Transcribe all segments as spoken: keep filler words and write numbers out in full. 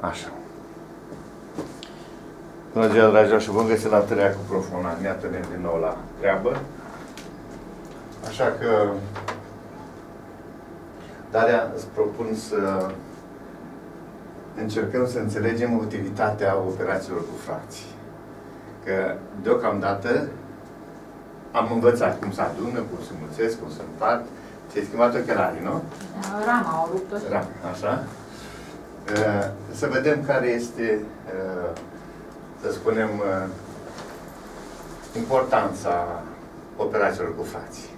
Așa. Bună ziua, dragilor, și bun găsit la treia cu proful. Ne atâlnim din nou la treabă. Așa că Daria, îți propun să încercăm să înțelegem utilitatea operațiilor cu fracții. Că deocamdată am învățat cum se adună, cum se mulțesc, cum se împart. Ți-ai schimbat ochelarii, nu? Rama, o ruptă. Rama, așa. Să vedem care este, să spunem, importanța operațiilor cu fracții.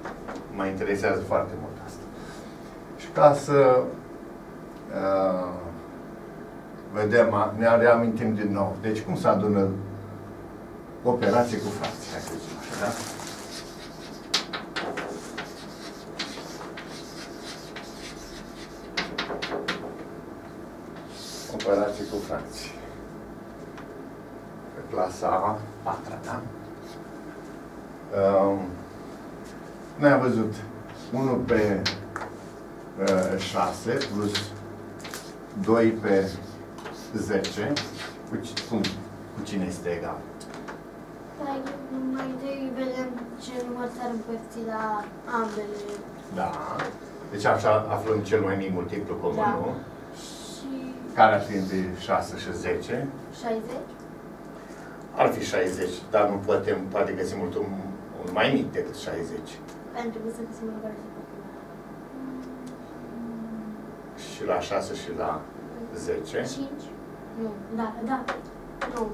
Mă interesează foarte mult asta. Și ca să vedem, ne reamintim din nou. Deci cum se adună operații cu fracții? Hai să zicem așa, da? Operații cu fracții. Pe clasa a patra, da? Um, noi am văzut unu pe uh, șase plus doi pe zece. Cu, cum, cu cine este egal? Mai, mai doi vedem ce număr s-ar împărți la ambele. Da. Deci așa aflăm cel mai mic multiplu comun, da. Nu? Care ar fi între șase și zece? șaizeci. Ar fi șaizeci, dar nu putem, poate găsim mult un, un mai mic decât șaizeci. Pentru că să găsim un care se și la șase și la zece? cinci. Nu, da, da. nouă.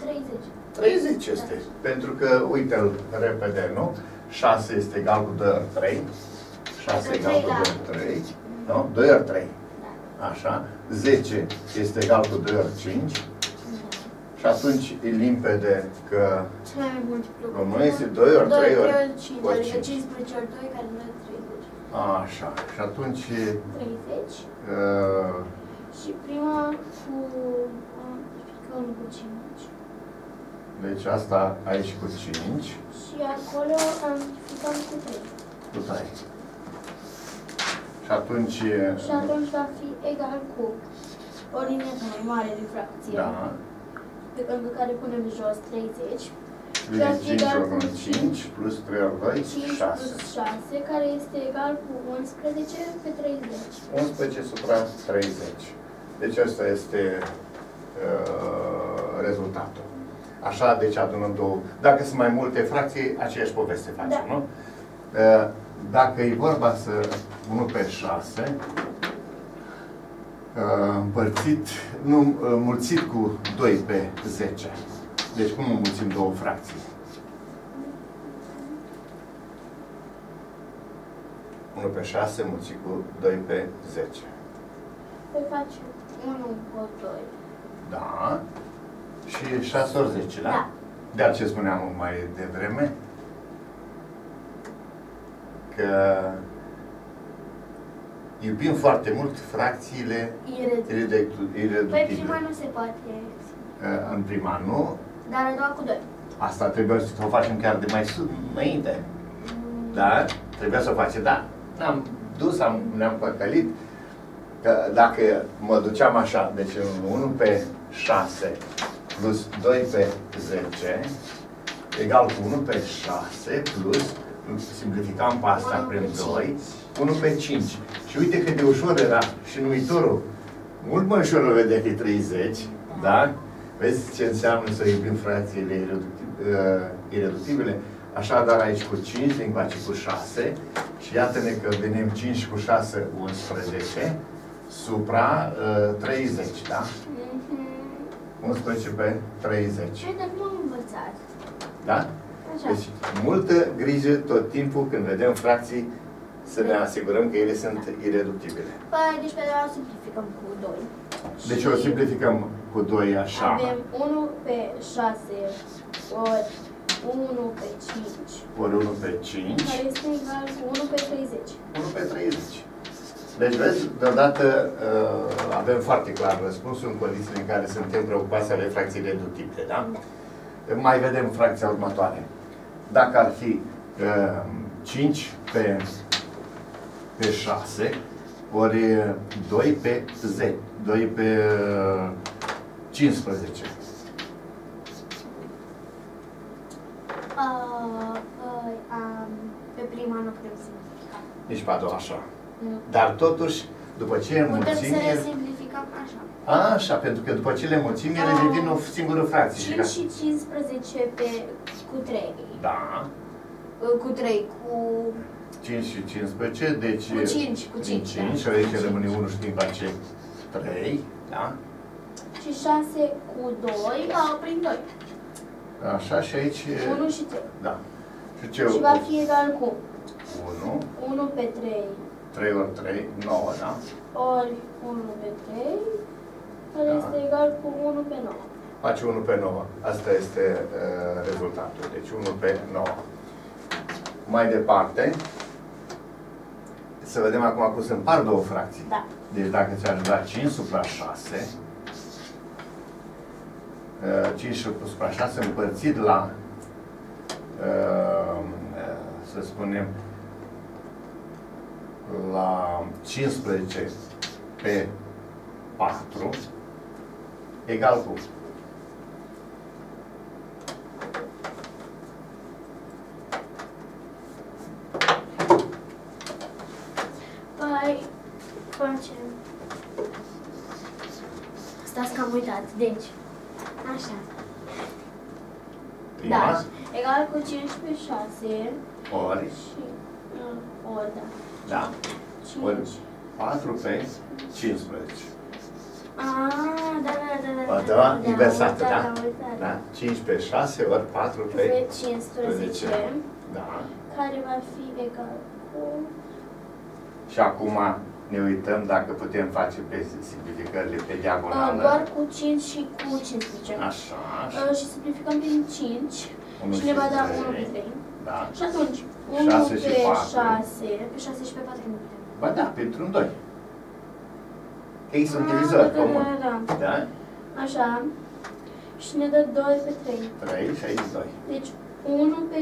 treizeci. treizeci este. Da. Pentru că, uite-l repede, nu? șase este egal cu doi ori trei. șase egal cu doi ori trei, nu? doi ori trei. Așa. zece este egal cu doi ori cinci. Și atunci e limpede că nu este doi ori trei ori cinci. cincisprezece ori doi, care nu e treizeci. Așa. Și atunci treizeci. Și prima cu unu cu cinci. Deci asta aici cu cinci. Și acolo amplificăm cu trei. Cu trei. Și atunci... Și atunci va fi egal cu o linie mai mare de fracție. Da. Pe care punem jos treizeci. Care este egal cu cinci plus trei ori doi, șase. Plus șase, care este egal cu unsprezece pe treizeci. unsprezece supra treizeci. Deci asta este uh, rezultatul. Așa, deci adunăm două. Dacă sunt mai multe fracții, aceeași poveste facem, da. Nu? Uh, Dacă e vorba să unu pe șase, împărțit, nu, mulțit cu doi pe zece. Deci cum înmulțim două fracții? unu pe șase mulțit cu doi pe zece. Păi faci unu cu doi. Da. Și șase ori zece, da? Da. De aceea spuneam mai devreme. Că iubim foarte mult fracțiile ireductibile. Păi prima nu se poate. A, în prima nu. Dar a doua cu doi. Asta trebuie să o facem chiar de mai sus, înainte. Mm. Da? Trebuia să o facem, da. Ne-am dus, am, ne-am păcălit. Că dacă mă duceam așa, deci unu pe șase plus doi pe zece egal cu unu pe șase plus simplificam pe asta prin doi, unu pe cinci. Și uite cât de ușor era și numitorul. Mult mai ușor o vedea că e treizeci, da? Vezi ce înseamnă să iubim fracțiile ireductibile? Așadar aici cu cinci, din face cu șase. Și iată-ne că venim cinci cu șase, unsprezece, supra uh, treizeci, da? unsprezece pe treizeci. Uite, nu am învățat. Da? Deci, multă grijă tot timpul când vedem fracții să ne asigurăm că ele sunt ireductibile. Păi, deci pe o simplificăm cu doi. Deci o simplificăm cu doi așa. Avem unu pe șase ori unu pe cinci. Ori unu pe cinci. Care este egal cu unu pe treizeci. unu pe treizeci. Deci, vezi, deodată uh, avem foarte clar răspunsul în condițiile în care suntem preocupați ale fracției ireductibile, da? Mai vedem fracția următoare. Dacă ar fi uh, cinci pe pe șase ori doi pe zece, doi pe cincisprezece. Uh, uh, pe prima nu putem simplifica. Nici pe a doua așa. Nu. Dar totuși, după ce înmulțim... Putem să le simplificăm așa. A, așa, pentru că după ce le mulțim, ele devin o singură fracție. cinci și cincisprezece pe, cu trei. Da. Cu trei, cu... cinci și cincisprezece, deci... Cu cinci, cu cinci. cinci, aici rămâne unu și din face trei, da? Și șase cu doi, a, prin doi. Așa, și aici... unu și trei. Da. Și, ce și va fi egal cu... unu. unu pe trei. trei ori trei, nouă, da? Ori unu pe trei, care da. Este egal cu unu pe nouă. Face unu pe nouă. Asta este uh, rezultatul. Deci unu pe nouă. Mai departe, să vedem acum cum se împart două fracții. Da. Deci dacă ți-ar da cinci supra șase, cinci supra șase împărțit la, să spunem, la cincisprezece pe patru, egal cu stați că am uitat, deci, așa. Prima? Da, egal cu cinci pe șase. Ori? Și, ori, da. Da. cinci. Ori patru pe cincisprezece. Aaaa, da, da, da, da. O doua, da, inversată, da? Da. cinci pe șase ori patru pe, pe cincisprezece. Da. Care va fi egal cu... Și acum ne uităm dacă putem face pe simplificările pe diagonală. Doar cu cinci și cu cincisprezece. Așa, așa. Și simplificăm prin cinci și ne va da unu pe trei. Da. Și atunci, unu șase pe șase, pe șase și pe patru nu putem. Ba da, pentru un doi. Există un divisor comun. Da, da. Așa. Și ne dă doi pe trei. trei și aici doi. Deci, unu pe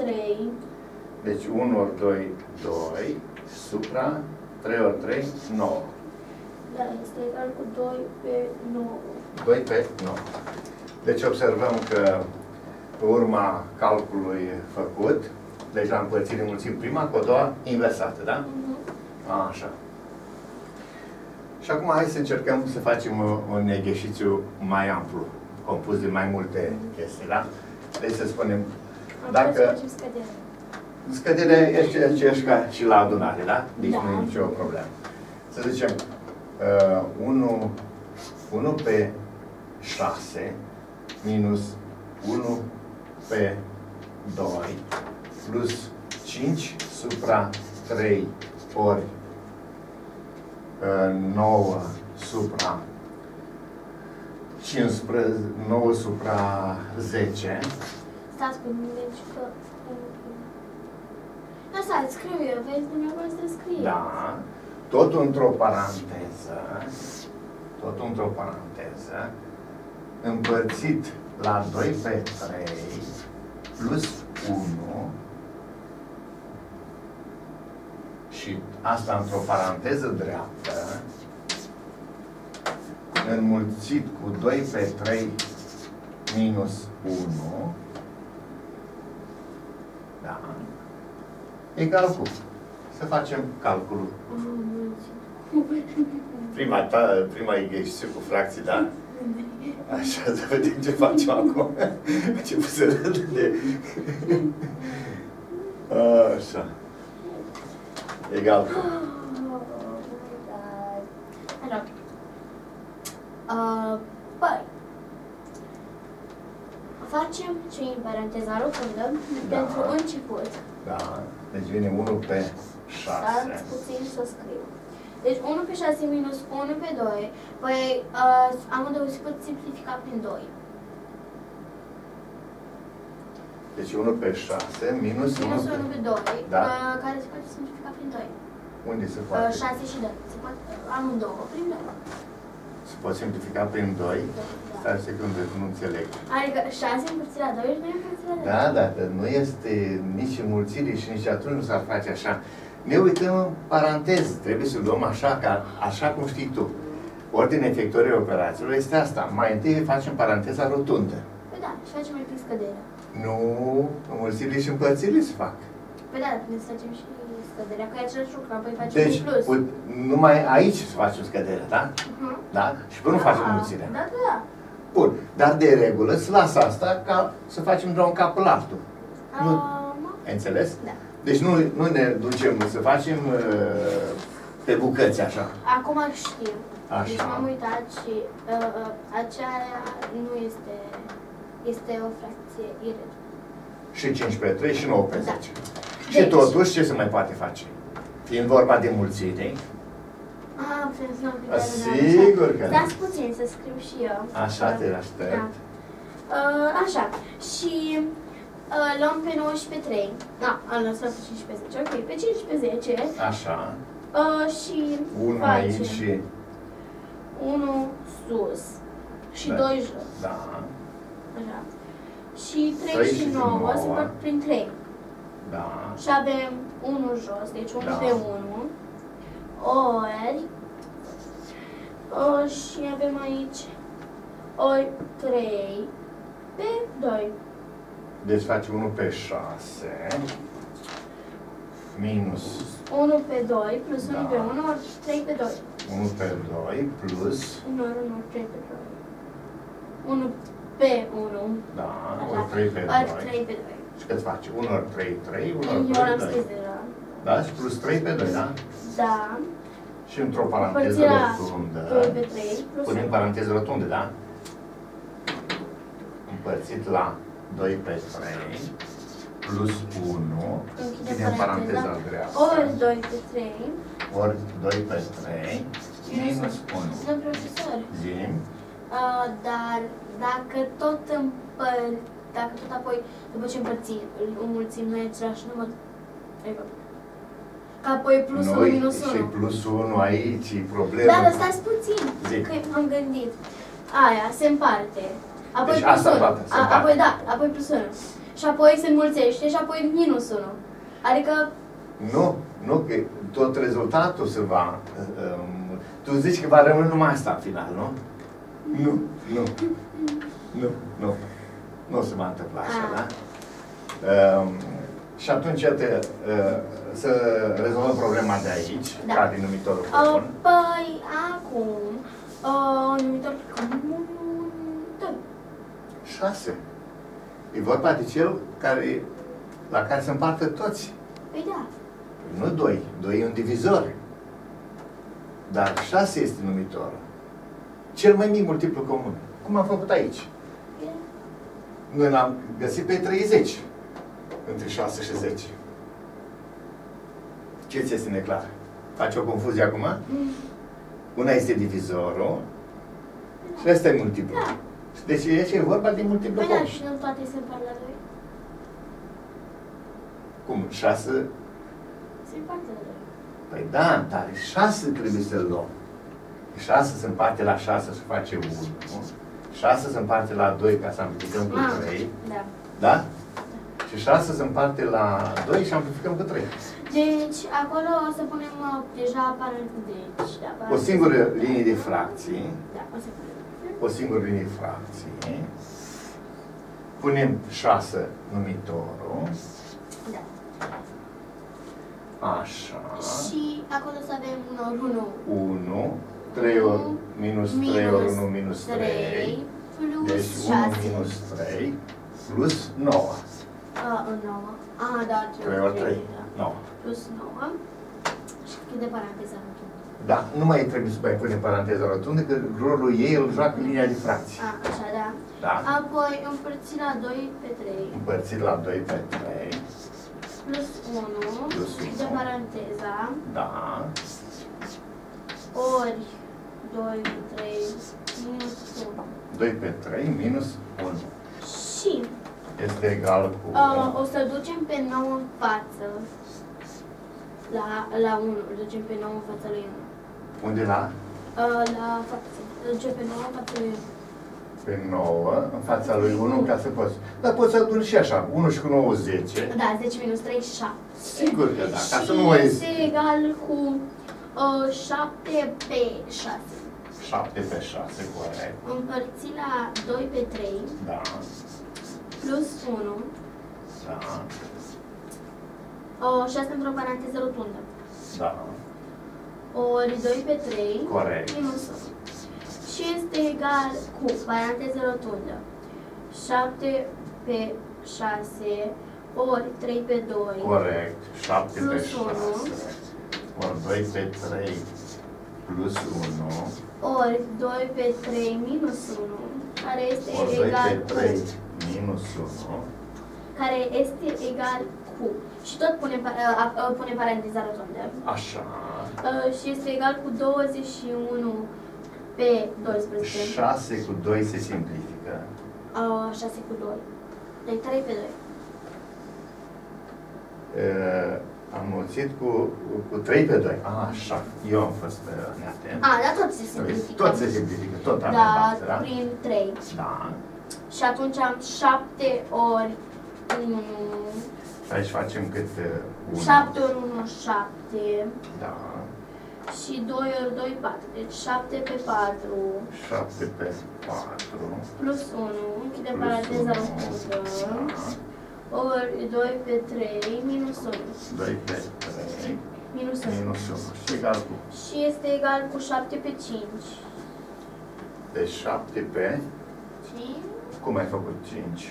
trei. Deci, unu ori doi, doi. Supra trei ori trei, nouă. Da, este egal cu doi pe nouă. doi pe nouă. Deci observăm că pe urma calculului făcut, deci la împărțire mulțim prima cu a doua inversată, da? Uh-huh. Așa. Și acum hai să încercăm să facem un exercițiu mai amplu, compus din mai multe chestii, da? Deci să spunem, am dacă... Scăderea este aceeași ca și la adunare, da? Deci da. Nu e nicio problemă. Să zicem, uh, unu, unu pe șase minus unu pe doi plus cinci supra trei ori uh, nouă supra cincisprezece, nouă supra zece. Stați cu mine, deci că... Lăsați, scriu eu, vezi, dumneavoastră scrieți. Da, tot într-o paranteză, tot într-o paranteză, împărțit la doi pe trei, plus unu, și asta într-o paranteză dreaptă, înmulțit cu doi pe trei minus unu, da, egal cu. Să facem calculul. Prima ta, prima exercițiu cu fracții, da? Așa, să vedem ce facem acum. Ce să de... Așa. Egal cu. Uh, păi. Facem ce în paranteza rotundă pentru început. Da. Deci vine unu pe șase. Stați puțin să scriu. Deci unu pe șase minus unu pe doi. Păi uh, amândouă se pot simplifica prin doi. Deci unu pe șase minus, minus unu, unu pe doi. Da. Uh, care se poate simplifica prin doi. Unde se poate? Uh, șase și doi. Se poate amândouă prin doi. Se poate simplifica prin doi? doi, da. Stai o secundă, nu înțeleg. Adică șase împărțit la doi și doi împărțit la doi. Da, dacă nu este nici înmulțire și nici atunci nu s-ar face așa. meu uităm paranteză, trebuie să luăm așa, ca, așa cum știi tu. Ordinea efectuării operațiilor este asta. Mai întâi facem paranteza rotundă. Păi da, și facem mai prin scăderea. Nu, înmulțirile și împărțirile se fac. Păi da, ne facem și scăderea, că e același lucru, apoi facem deci, și plus. Deci, numai aici se face o scădere, da? Uh-huh. Da? Și până da, facem înmulțirea. Da, da, da. Bun, dar de regulă se lasă asta ca să facem de un capul altul. Uh, nu... Ai înțeles? Da. Deci nu, nu ne ducem să facem uh, pe bucăți așa. Acum știu. Așa. Deci m-am uitat și uh, uh, aceea nu este, este o fracție irreductibilă. Și cinci pe trei și nouă pe zece. Da. Și deci, totuși ce se mai poate face? Fiind vorba de mulțire. Ah, a, sigur că... Dați puțin să scriu și eu. Așa uh, te aștept. Da. Uh, așa. Și... Uh, luăm pe nouăsprezece pe trei. Da, am lăsat pe cincisprezece. Ok, pe cincisprezece. Așa. Uh, și unu aici și... unu sus. Și da. doi jos. Da. Așa. Și trei și nouă se fac prin trei. Da. Și avem unu jos, deci unu da. pe unu. Ori... Uh, și avem aici... Ori trei pe doi. Deci faci unu pe șase, minus... unu pe doi, plus da. unu pe unu, ori trei pe doi. unu pe doi, plus... Nu, nu, trei pe doi. unu pe unu. Da, așa. Ori trei pe doi. Ori trei pe doi. Și cât faci? unu ori trei, trei, unu ori doi, eu am scris deja. Da, și plus trei pe doi, da? Da. Și într-o paranteză rotundă... trei pe trei, plus... Punem paranteză rotundă, da? Împărțit la... doi pe trei plus unu, ținem paranteza dreaptă, ori doi pe trei, ori doi pe trei, minus unu. Domn profesor, zim? Uh, dar dacă tot împăr, dacă tot apoi, după ce împărțim, îl mulțim la același număr, că apoi plus unu minus unu. Și plus unu aici e problema. Dar lăsați puțin, zim. Că am gândit. Aia se împarte. Apoi deci plus unu, apoi da, apoi plus unu. Și apoi se înmulțește și apoi minus unu. Adică... Nu, nu, că tot rezultatul se va... Um, tu zici că va rămâne numai asta în final, nu? Nu, nu, nu, nu. Nu se va întâmpla așa, ah. da? Um, și atunci te, uh, să rezolvăm problema de aici, da. Ca din numitorul comun. Uh, păi, acum, uh, numitorul comun... șase. E vorba de cel care, la care se împartă toți. Păi da. Păi nu doi. doi e un divizor. Dar șase este numitorul. Cel mai mic multiplu comun. Cum am făcut aici? Noi l-am găsit pe treizeci. Între șase și zece. Ce ți este neclar? Faci o confuzie acum? Una este divizorul și asta e multiplu. Da. Deci aici e vorba de multiplu comun. Păi da, și nu toate se împart la doi. Cum? șase? Se împarte la doi. Păi da, dar șase trebuie să-l luăm. șase se împarte la șase, se face unu. șase se împarte la doi, ca să amplificăm cu trei. Da. Da? Și șase se împarte la doi și amplificăm cu trei. Deci, acolo o să punem deja paranteză. Deci, o singură linie de fracții. Da, o să punem. O singură linie fracție. Punem șase numitorul. Da. Așa. Și acolo să avem unu. unu. trei ori minus trei ori unu minus trei. Deci unu minus trei plus nouă. nouă. Da, trei ori trei. nouă. Plus nouă. Și de paranteză. Da, nu mai trebuie să mai punem paranteza rotundă, că rolul ei îl joacă linia de fracții. A, așa, da. Da. Apoi împărțit la doi pe trei. Împărțit la doi pe trei. Plus unu. Plus unu. De paranteza. Da. Ori doi pe trei minus unu. doi pe trei minus unu. Și. Este egal cu... Uh, o să ducem pe nouă în față. La, la unu. Îl ducem pe nouă în fața lui unu. Unde la? Uh, la față. Îl ducem pe nouă în fața lui unu. pe nouă, în fața lui unu, ca să poți. Dar poți să duci și așa, unu și cu nouă, zece. Da, zece minus trei, șapte. Sigur că da, ca și să nu mai... este egal cu uh, șapte pe șase. șapte pe șase, corect. Împărțit la doi pe trei. Da. Plus unu. Da. Uh, și asta într-o paranteză rotundă. Da. Ori doi pe trei. Corect. Minus unu. Și este egal cu, paranteză rotundă, șapte pe șase ori trei pe doi. Corect. șapte pe șase ori doi pe trei plus unu. Ori doi pe trei minus unu, care este egal cu... doi pe trei minus unu. Care este egal cu... Și tot pune, pune paranteza rotundă. Așa. Și este egal cu douăzeci și unu... pe doisprezece. șase cu doi se simplifică. A, șase cu doi. Deci trei pe doi. E, am mulțit cu, cu trei pe doi. A, așa. Eu am fost neatent. A, dar tot se simplifică. Tot se simplifică. Tot am dat, da? Prin trei. Da. Și atunci am șapte ori unu. Aici facem cât unu. șapte ori unu, șapte. Da. Și doi ori doi, patru. Deci șapte pe patru. șapte pe patru. Plus unu. Închide paranteza rotundă. Ori doi pe trei minus unu. doi pe trei minus unu. Minus unu. Și egal cu. Și este egal cu șapte pe cinci. Deci șapte pe... cinci? Cum ai făcut cinci?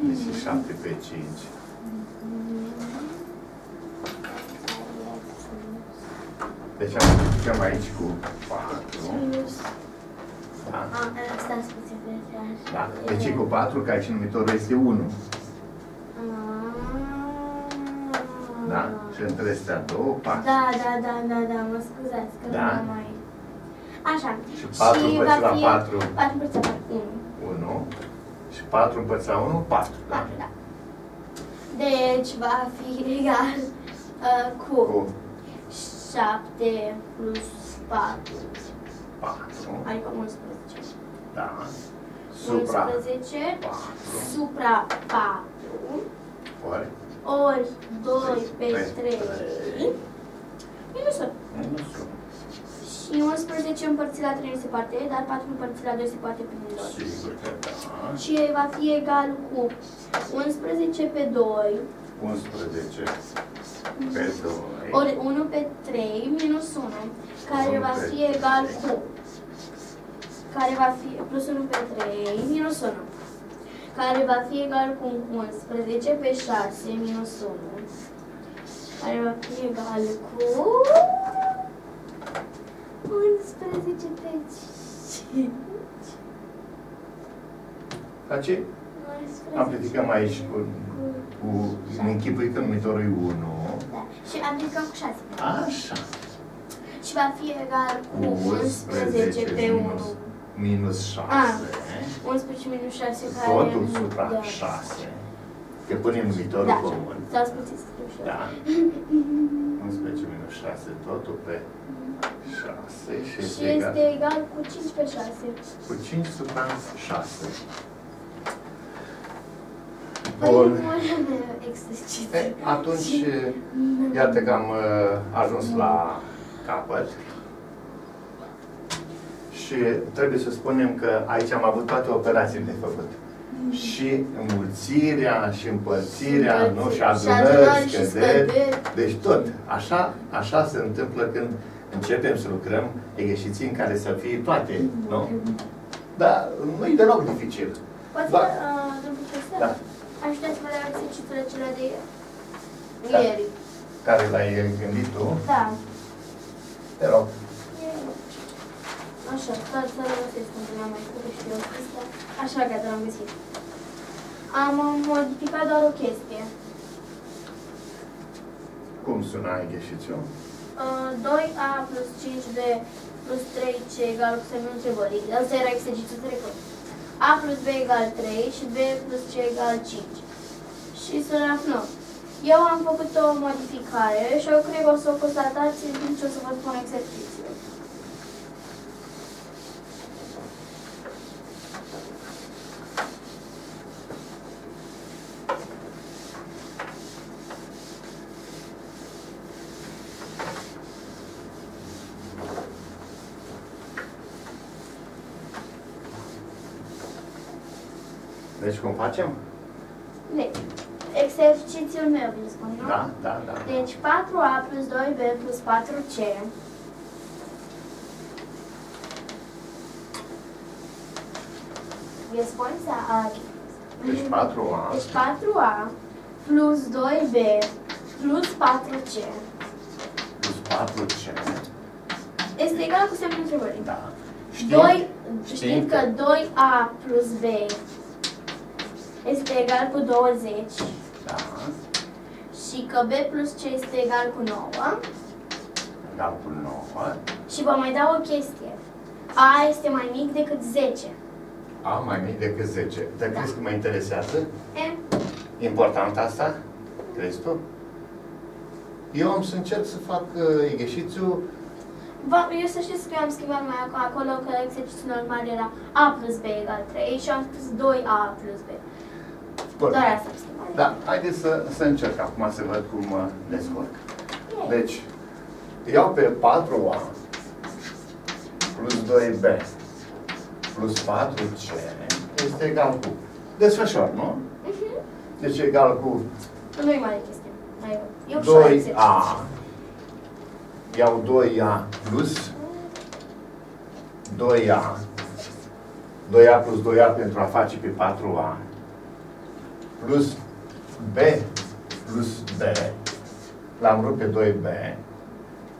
Deci șapte pe cinci. Deci am aici cu patru. Da. Da. Deci e cu patru, că aici numitorul este unu. Da? Și între astea două, patru. Da, da, da, da, da, mă scuzați că da? Nu am mai... Așa. Și patru împărțit la patru. patru împărțit la unu. unu. Și patru împărțit la unu, patru. patru, da. Deci va fi egal uh, cu... cu. șapte plus patru. patru. Adică unsprezece. Da. Supra unsprezece. patru. Supra patru. Ori. Ori doi pe trei. Minus unu. Minus unu. Și unsprezece împărțit la trei nu se poate, dar patru împărțit la doi se poate prin doi. Sigur că da. Și va fi egal cu unsprezece pe doi. unsprezece pe doi. Ori unu pe trei minus unu, care va fi egal cu, care va fi, plus unu pe trei minus unu, care va fi egal cu unsprezece pe șase minus unu, care va fi egal cu unsprezece pe cinci. Face? Amplificăm aici cu, cu închipuită numitorul unu. Și aplicăm cu șase. Așa. Și va fi egal cu unsprezece pe unu. Minus șase. A, unsprezece minus șase care... Totul supra da. șase. Că punem numitorul da, comun. Da, s-a spuțit să scriu și eu. Da. unsprezece minus șase, totul pe șase. Și, și este, egal. este egal cu cinci pe șase. Cu cinci supra șase. Bun. E, atunci, iată că am ajuns la capăt și trebuie să spunem că aici am avut toate operațiile de făcut. Și înmulțirea, și împărțirea, nu? Și adunări, scăderi, deci tot. Așa, așa se întâmplă când începem să lucrăm egheșiții în care să fie toate, nu? Dar nu e deloc dificil. Poate, da. Da. Aș vrea să vă dau exercițiul acela de ieri. Care l-ai gândit tu? Da. Te rog. Așa, toată să rămăsesc pentru n-am mai făcut și eu asta. Așa, gata, l-am găsit. Am modificat doar o chestie. Cum suna gheșițiu? doi a plus cinci b plus trei c egal cu semnul întrebării. Asta era exercițiul trecut. A plus B egal trei și B plus C egal cinci. Și să ne aflăm. Eu am făcut o modificare și eu cred că o să o constatați în timp ce o să vă spun exercițiul. Deci cum facem? Deci, exercițiul meu, vi-l spun, nu? Da, da, da. Deci patru a plus doi b plus patru c răspuns a A. Deci patru a. Deci patru a plus doi b plus patru c plus patru c este egal cu semnul întrebării. Da. doi, știind că doi a plus b este egal cu douăzeci. Da. Și că b plus c este egal cu nouă. Da, cu nouă. Și vă mai dau o chestie. A este mai mic decât zece. A mai mic decât zece. Dar da. Crezi că mă interesează? E important asta? Crezi tu? Eu am să încerc să fac uh, exercițiul. Eu să știți că eu am schimbat mai acolo că exercițiul normal era a plus b egal trei și am spus doi a plus b. Bun. Doar asta am schimbat. Da, haideți să, să încerc acum să văd cum mă descurc. Yeah. Deci, iau pe patru a plus doi b plus patru c este egal cu... Desfășor, nu? Uh-huh. Deci egal cu... Nu-i mare chestie. Mai eu doi a. Iau doi a plus doi a. doi a plus doi a pentru a face pe patru a. Plus b plus b. L-am rupt pe doi b.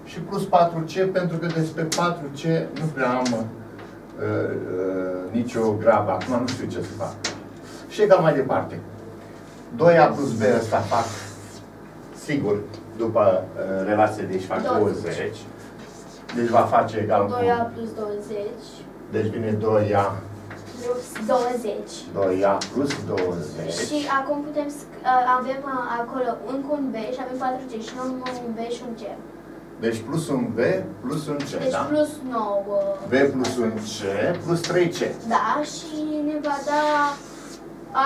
Și plus patru c pentru că despre patru c nu prea am uh, uh, nicio grabă. Acum nu știu ce să fac. Și egal mai departe. doi a plus b ăsta fac sigur. După uh, relație, deci fac douăzeci. douăzeci. Deci va face egal cu... doi a plus douăzeci. Deci vine doi a... plus douăzeci. doi a plus douăzeci. Și acum putem... Uh, avem uh, acolo încă un B și avem patru c și nu un B și un C. Deci plus un B plus un C, deci da? Plus nouă. B plus un C plus trei c. Da, și ne va da...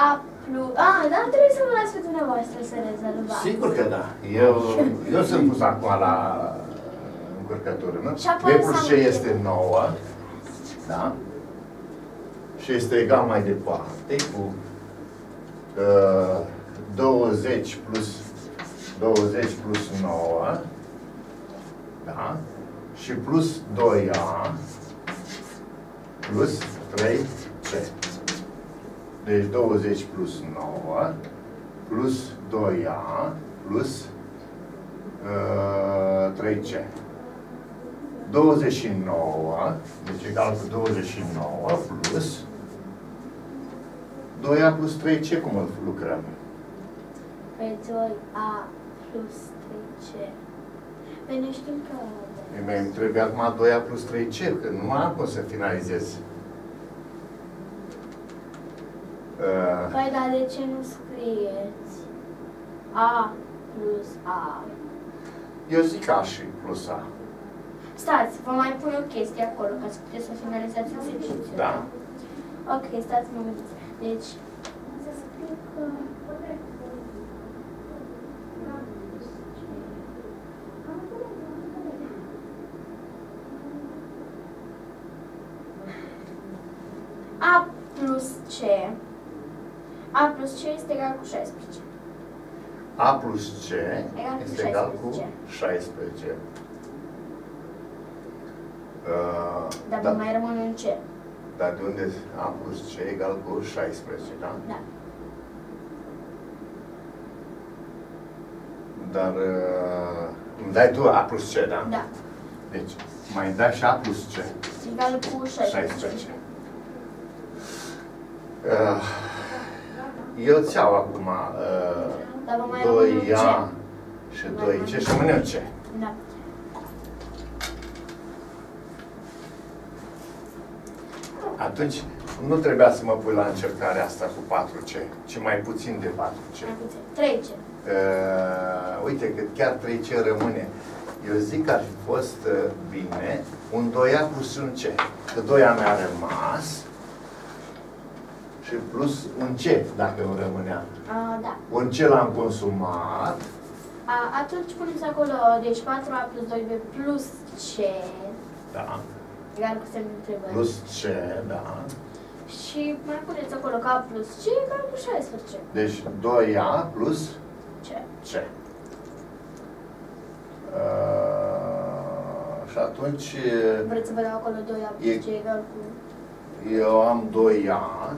A plus... Ah, dar trebuie să vă las pe dumneavoastră să rezolvați. Sigur că da. Eu, eu sunt pus acum la încurcătură, nu? B plus C este nouă. Da? Și este egal mai departe cu uh, douăzeci plus douăzeci plus nouă. Da? Și plus doi a plus trei c. Deci douăzeci plus nouă, plus doi a, plus uh, trei c. douăzeci și nouă, deci egal cu douăzeci și nouă, plus doi a plus trei c, cum îl lucrăm? Pe doi a plus trei c. Pe nu știu că... Mi-mi trebuie acum doi a plus trei c, că nu am cum să finalizez. Păi, dar de ce nu scrieți a plus a? Eu zic a și plus a. Stați, vă mai pun o chestie acolo, ca să puteți să finalizați exercițiul. Da. Ok, stați, mă gândesc. Deci... Să scriu că... A plus C. A plus C este egal cu șaisprezece. A plus C egal este șaisprezece. Egal cu șaisprezece. Uh, dar da, mai rămâne un C. Dar de unde A plus C egal cu șaisprezece, da? Da. Dar uh, îmi dai tu A plus C, da? Da. Deci mai dai și A plus C. Egal cu șaisprezece. șaisprezece. Uh, Eu îți iau acum uh, doi a și doi c și rămâne un c. Da. Atunci nu trebuia să mă pui la încercarea asta cu patru c, ci mai puțin de patru c. Mai puțin. trei c. Uh, uite că chiar trei c rămâne. Eu zic că ar fi fost uh, bine un doi a plus un c. Că doi a mi-a rămas. Și plus un C, dacă îmi rămânea. A, da. Un C l-am consumat. A, atunci puneți acolo, deci patru a plus doi b plus C. Da. Egal cu semnul întrebării. Plus C, da. Și mai puneți acolo ca A plus C egal cu șaisprezece. Deci doi A plus C. C. Uh, și atunci... Vreți să vă dau acolo doi A plus e, C egal cu... Eu am doi A...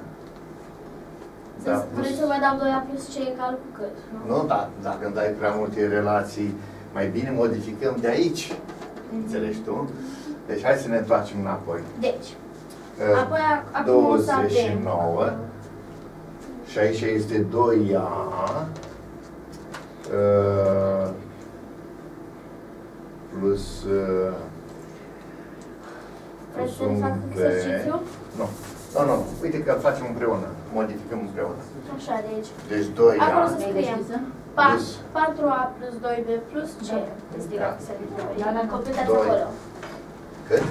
Vreți plus... să vă dau doi A plus C egal cu cât? Nu, nu da, dacă îmi dai prea multe relații, mai bine modificăm de aici. Mm-hmm. Înțelegi tu? Deci hai să ne întoarcem înapoi. Deci... Apoi, douăzeci și nouă și aici este doi A uh, plus uh, plus un B. Nu, nu, nu, uite că facem împreună, modificăm împreună. Așa, deci. Deci doi A. Acolo să scriem patru A plus doi B plus C. Da. doi. Cât?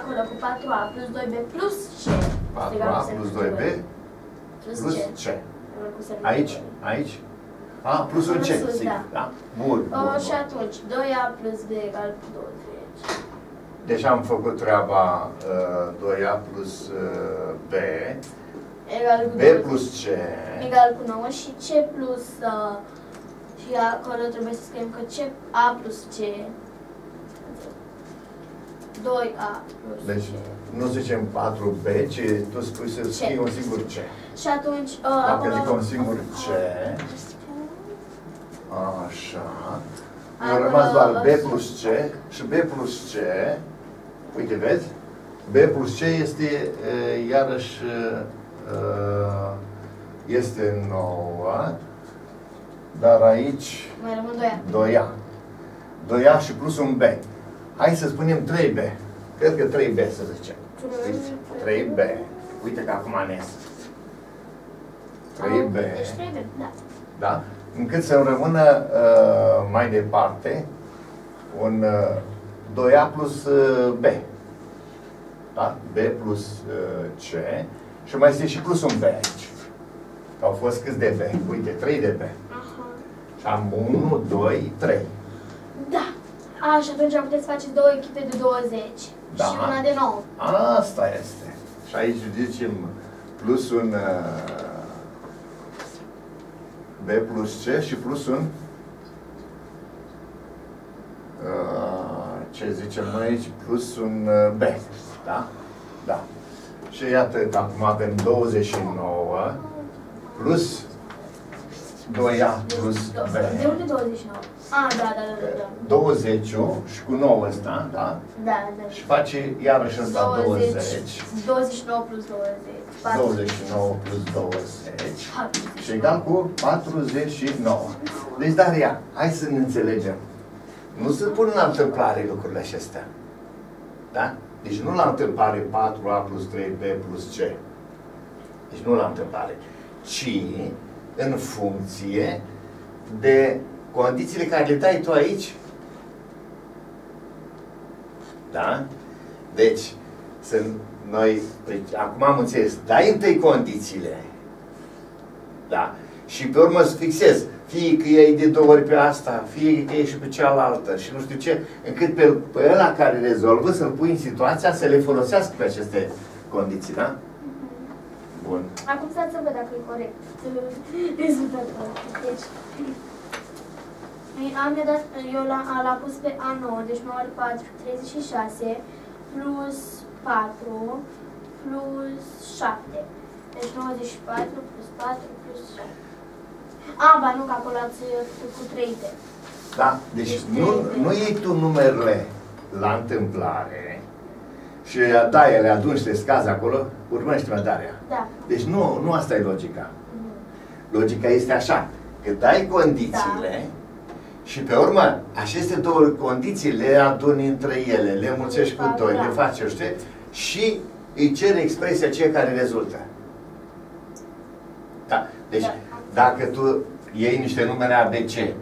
Acolo cu patru A plus doi B plus C. patru A plus doi B plus C. Aici? Aici? A, plus un C. Da. Bun. Și atunci, doi A plus B egal cu douăzeci. Deci am făcut treaba doi A plus B. B plus C. Egal cu nouă și C plus... Și acolo trebuie să scriem că A plus C. doi A plus deci, nu zicem patru B, ci tu spui să scrii un singur C. Și atunci... Uh, Dacă acolo... zic un singur C... Așa... Acolo... Mi-a rămas doar B plus C și B plus C... Uite, vezi? B plus C este e, iarăși... E, este nouă... Dar aici... Mai rămân doi A. doi A și plus un B. Hai să spunem trei B. Cred că trei B să zicem. trei B. Uite că acum ne trei B. Deci trei B, da. Da? Încât să rămână uh, mai departe un uh, doi A plus uh, B. Da? B plus uh, C. Și mai este și plus un B aici. Au fost câți de B? Uite, trei de B. Aha. Și am unu, doi, trei. Da. A, și atunci puteți face două echipe de douăzeci, da, și una de nouă. Asta este. Și aici zicem plus un B plus C și plus un... Ce zicem noi aici? Plus un B. Da? Da. Și iată, acum avem douăzeci și nouă plus... doi A plus B. De unde douăzeci și nouă? Ah, da, da, da, da. douăzeci și cu nouă ăsta, da? Da, da. Și face iarăși ăsta douăzeci. douăzeci și nouă plus douăzeci. douăzeci și nouă plus douăzeci. Și egal cu patruzeci și nouă. Deci, Daria, hai să ne înțelegem. Nu se pun la întâmplare lucrurile acestea. Da? Deci nu la întâmplare patru A plus trei B plus C. Deci nu la întâmplare. Ci... în funcție de condițiile care le dai tu aici. Da? Deci, să noi, deci, acum am înțeles, dai întâi condițiile. Da? Și pe urmă să fixez, fie că iei de două ori pe asta, fie că iei și pe cealaltă și nu știu ce, încât pe, pe ăla care rezolvă să-l pui în situația să le folosească pe aceste condiții, da? Bun. Acum stați să văd dacă e corect rezultatul. Deci, eu l-am pus pe A nouă, deci nouă ori patru, treizeci și șase, plus patru, plus șapte. Deci nouăzeci și patru plus patru plus șapte. A, ba nu, că acolo ați făcut cu trei B. Da, deci, deci nu, nu iei tu numerele la întâmplare și dai, le adunci, le scazi acolo, urmărește-mă, Daria. Da. Deci nu, nu asta e logica. Logica este așa, că dai condițiile, da, și pe urmă, aceste două condiții le aduni între ele, le mulțești cu doi, da, le faci ăștia și îi ceri expresia aceea care rezultă. Da. Deci, da, dacă tu iei niște numere A B C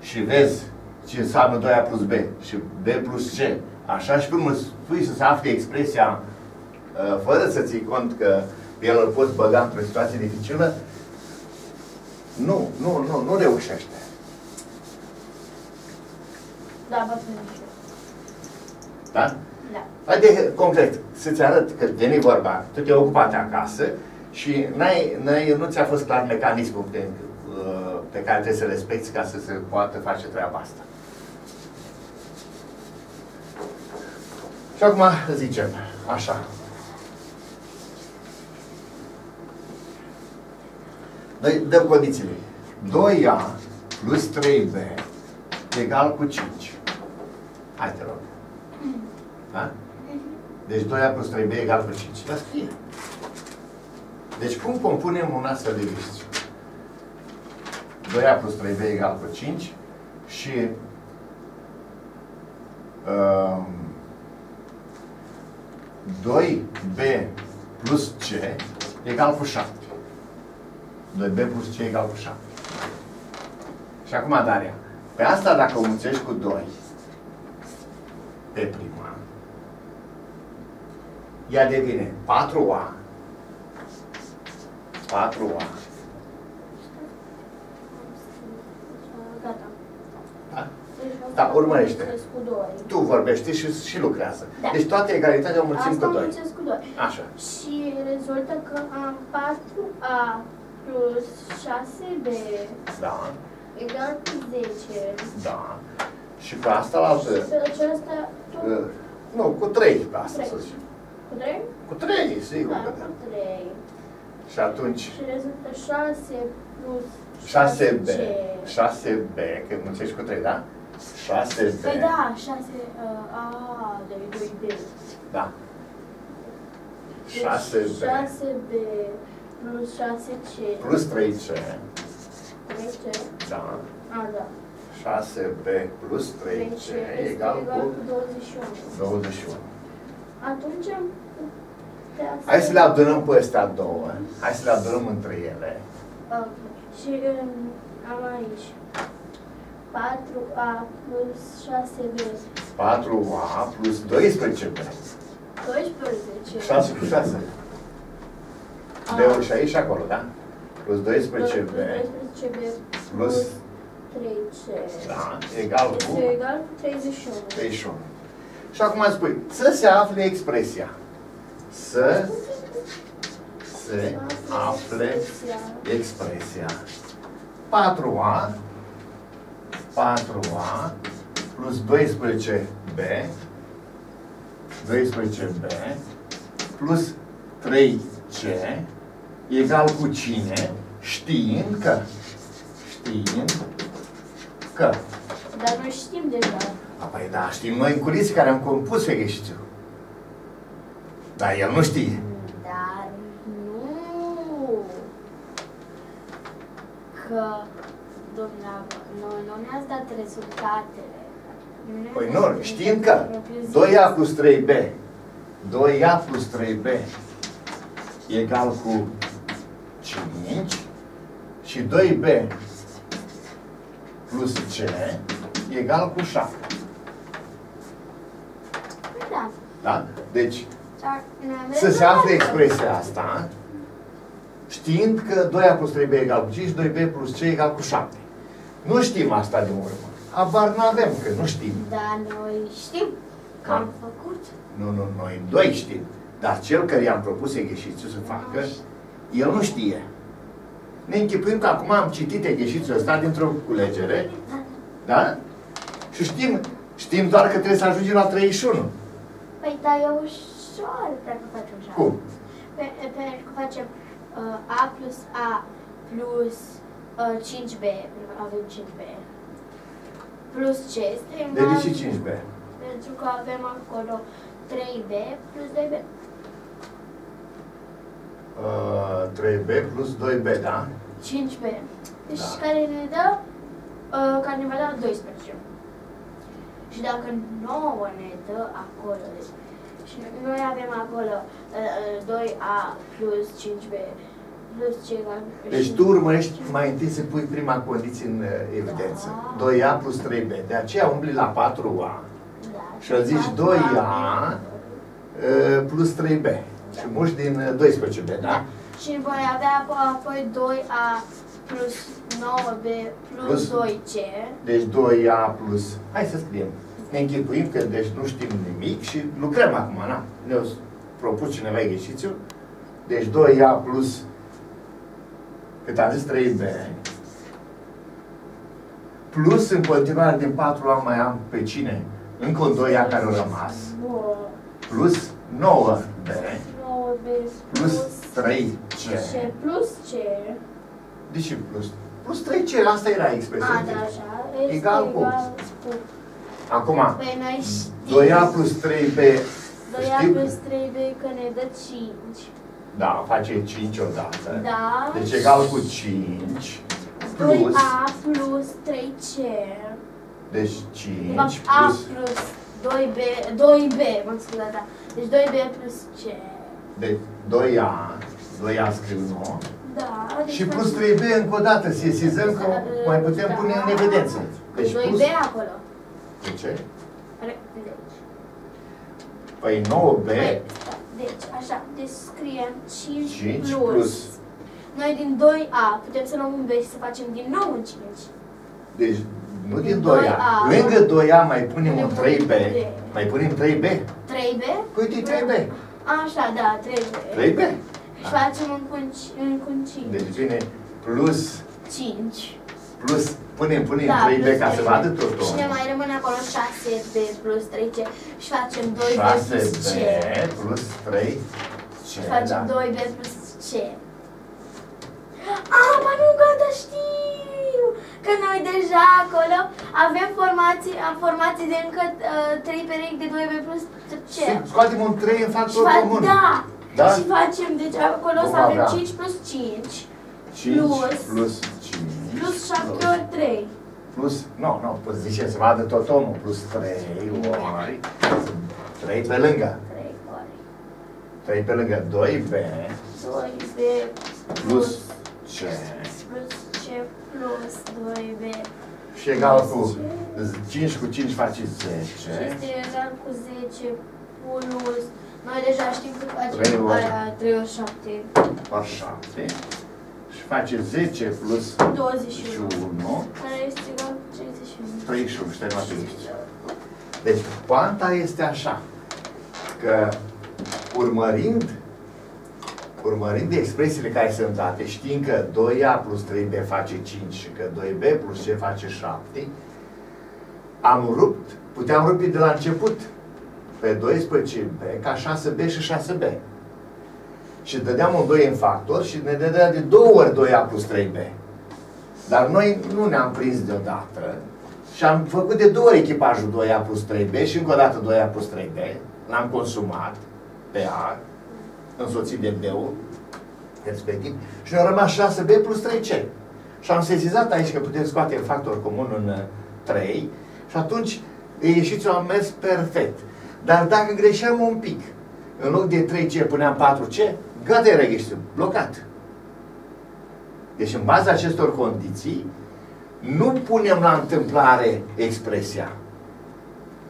și vezi ce înseamnă doi A plus B și B plus C, așa, și cum îți spui să se afle expresia fără să ții cont că el îl poți băga într-o situație dificilă, nu, nu, nu, nu reușește. Da, vă spun. Da? Adică, concret, să-ți arăt că veni vorba, tu te ocupați acasă și n-ai, n-ai, nu ți-a fost clar mecanismul pe, pe care trebuie să-l respecti ca să se poată face treaba asta. Și acum zicem așa. Noi dăm condițiile. doi a plus trei b egal cu cinci. Hai, te rog. Da? Deci doi a plus trei b egal cu cinci. Dar scrie. Deci cum compunem un astfel de exercițiu? doi a plus trei b egal cu cinci și um, doi b plus c egal cu șapte. doi b plus c egal cu șapte. Și acum, Daria, pe asta dacă o mulțești cu doi, pe prima, ea devine patru a, patru a. Gata. Da? Da, urmărește. Tu vorbești și, și lucrează. Da. Deci toate egalitatea o mulțim cu doi. Cu doi. Așa. Și rezultă că am patru a plus șase b. Da. Egal cu zece. Da. Și pe asta la altă... Și pe aceasta tu... Nu, cu trei pe asta, să zicem. Cu trei? Cu trei, sigur. Da, cu trei. Și atunci... Și rezultă șase plus șase b. șase b, că mulțești cu trei, da? șase b. Păi da, șase a, de doi b. Da. șase b. șase b plus șase c. Plus trei c. trei c. Da. A, da. șase b plus trei c egal cu douăzeci și unu. Atunci am putea să... Hai să le adunăm pe astea două. Hai să le adunăm între ele. Ok. Și um, am aici patru a plus șase b. patru a plus doisprezece b. doisprezece. șase cu șase. B-ul și aici și acolo, da? Plus doisprezece b. doisprezece b plus... trei c. Da, egal cu... trei c egal cu treizeci și unu. treizeci și unu. Și acum spui, să se afle expresia. Să se afle expresia. patru a, patru a plus doisprezece b, doisprezece b plus trei c egal cu cine? Știind că, știind că. Dar noi știm deja. Apoi da, știm noi culiții care am compus exercițiul. Dar el nu știe. Dar nu. Că, domnule, noi nu ne-ați dat rezultatele. Nu păi nu, știm că doi a plus trei b. doi a plus trei b egal cu cinci. Și doi b plus c egal cu șapte. Da. Da? Deci, să se afle expresia asta, știind că doi a plus trei b egal cu cinci, doi b plus c egal cu șapte. Nu știm asta din urmă. Abar n-avem, că nu știm. Dar noi știm că am făcut. Nu, nu, noi doi știm. Dar cel care i-am propus exercițiul să facă, el nu știe. Ne închipuim că acum am citit exercițiul ăsta dintr-o culegere, da? Și știm, știm doar că trebuie să ajungem la treizeci și unu. Păi, dar e ușor dacă facem așa. Cum? Pentru că facem uh, a plus a plus uh, cinci b, avem cinci b, plus c este... De ce și cinci b? Pentru că avem acolo trei b plus doi b. Uh, trei b plus doi b, da? cinci b. Deci da. Care ne dă, uh, care ne va da doisprezece. Și dacă nouă ne dă acolo, deci, și noi avem acolo uh, doi a plus cinci b plus ceva. Deci tu urmărești mai întâi să pui prima condiție în evidență. Da. doi a plus trei b. De aceea umbli la patru a. Da. Și îl zici doi a uh, plus trei b. Și muși din doisprezece b, da? Și voi avea apoi doi a plus nouă b plus, plus doi c. Deci doi a plus... Hai să scriem. închipuim că deci nu știm nimic și lucrăm acum, na? Ne-a propus cineva exercițiu. Deci doi a plus, cât am zis, trei b. Plus, în continuare, din patru a mai am pe cine? Încă un doi a care a rămas. Plus nouă b. Plus trei c. Plus c. De ce plus? Plus trei c, asta era expresia. A, da, așa. Egal cu. Acum, doi a plus trei b. doi a plus trei b, că ne dă cinci. Da, face cinci odată. Da. Deci egal cu cinci. Plus a plus trei c. Deci cinci plus... a plus doi b... doi b, mă scuzați, da. Deci doi b plus c. Deci doi a. doi a scriu nouă. Da. Deci și plus trei b încă o dată. Sesizăm că mai putem da. Pune în evidență. Deci doi b plus... acolo. De ce? Deci. Păi nouă b... Păi, deci, așa, deci scriem cinci, cinci plus. plus... Noi din doi a putem să luăm un b și să facem din nou un cinci. Deci, nu din, din doi a. doi a. Lângă doi a mai punem un trei b. Mai punem trei b. trei b? Păi din trei b. Așa, da, trei b. trei b. Și da. Facem un, un cinci. Deci vine plus... cinci. Plus... Punem, punem da, trei b ca să vadă totul. Și ne mai rămâne acolo șase b plus trei c. Și facem doi b plus c. șase b plus trei c. Și facem da. doi b plus c. Ah, ba nu, gata, știu! Că noi deja acolo avem formații, am formații de încă uh, trei perechi de doi b plus c. Scoatem un trei în factor comun. Da. Da! Și facem, deci acolo o să avem da. cinci plus cinci. cinci plus... plus cinci. Plus șapte ori trei. Plus, nu, nu, plus zice, se vadă tot omul. Plus trei ori. trei pe lângă. trei ori. trei pe lângă doi b. doi b plus c. Plus c plus doi b. Și egal cu cinci cu cinci face zece. Și este egal cu zece plus... Noi deja știm cât facem trei ori șapte. Ori șapte. Și face zece plus douăzeci și unu, care este egal cu treizeci și unu. treizeci și unu, știi, nu ați zis. Deci, poanta este așa, că urmărind, urmărind expresiile care sunt date, știind că doi a plus trei b face cinci și că doi b plus c face șapte, am rupt, puteam rupi de la început pe doisprezece b ca șase b și șase b. Și dădeam un doi în factor și ne dădea de două ori doi a plus trei b. Dar noi nu ne-am prins deodată și am făcut de două ori echipajul doi a plus trei b și încă o dată doi a plus trei b. L-am consumat pe a, însoțit de b-ul respectiv și ne-a rămas șase b plus trei c. Și am sesizat aici că putem scoate factor comun în trei și atunci ieșiți-o am mers perfect. Dar dacă greșeam un pic, în loc de trei c puneam patru c, gata, era exercițiul blocat. Deci în baza acestor condiții, nu punem la întâmplare expresia,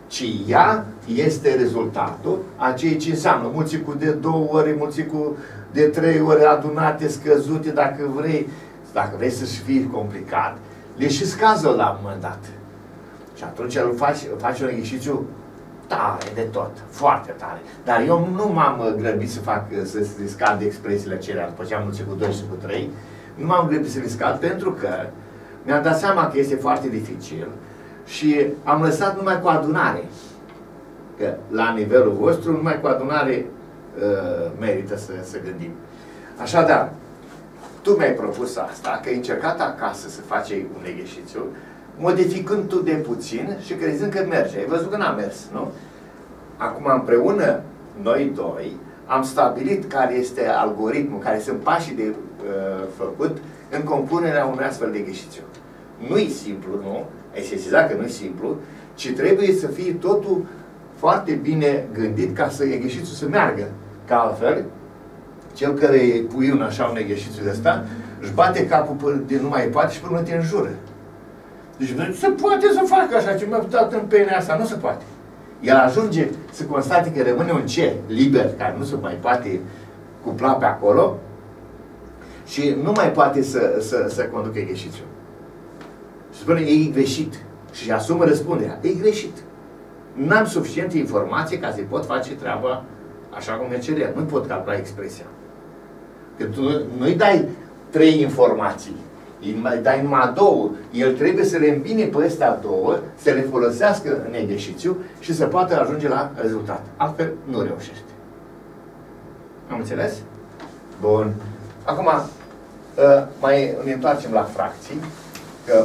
ci ea este rezultatul a ceea ce înseamnă mulți cu de două ori, mulți cu de trei ori adunate, scăzute, dacă vrei, dacă vrei să-și fii complicat, le și scază la un moment dat. Și atunci îl faci, îl faci un exercițiu tare de tot, foarte tare. Dar eu nu m-am grăbit să fac, să scad expresiile acelea, după ce am mulțit cu doi și cu trei, nu m-am grăbit să le scad pentru că mi-am dat seama că este foarte dificil și am lăsat numai cu adunare. Că la nivelul vostru, numai cu adunare uh, merită să, să gândim. Așadar, tu mi-ai propus asta, că ai încercat acasă să faci un exercițiu, modificând tu de puțin și crezând că merge. Ai văzut că n-a mers, nu? Acum, împreună, noi doi, am stabilit care este algoritmul, care sunt pașii de uh, făcut în compunerea unui astfel de exercițiu. Nu-i simplu, nu? Ai sesizat că nu-i simplu, ci trebuie să fie totul foarte bine gândit ca să exercițiul să meargă. Ca altfel, cel care pui un așa un exercițiu de ăsta, își bate capul de nu mai poate și până te înjură. Deci nu se poate să facă așa, ce mi-a dat în penea asta, nu se poate. El ajunge să constate că rămâne un ce liber, care nu se mai poate cupla pe acolo și nu mai poate să, să, să conducă exercițiul. Și spune, e greșit. Și asumă răspunderea, e greșit. N-am suficiente informații ca să-i pot face treaba așa cum ne cerea. Nu pot calcula expresia. Că tu nu-i dai trei informații, îi dai numai a două. El trebuie să le îmbine pe astea două, să le folosească în exercițiu și să poată ajunge la rezultat. Altfel nu reușește. Am înțeles? Bun. Acum, mai ne întoarcem la fracții, că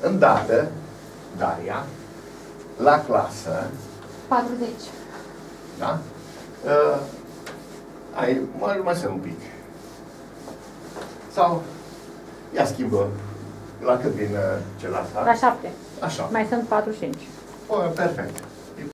îndată, Daria, la clasă... patruzeci. Da? Uh, ai, mă, mă să un pic. Sau, ia schimbă, la cât vin uh, celălalt? La șapte. La șapte. Mai sunt patruzeci și cinci. Oh, perfect.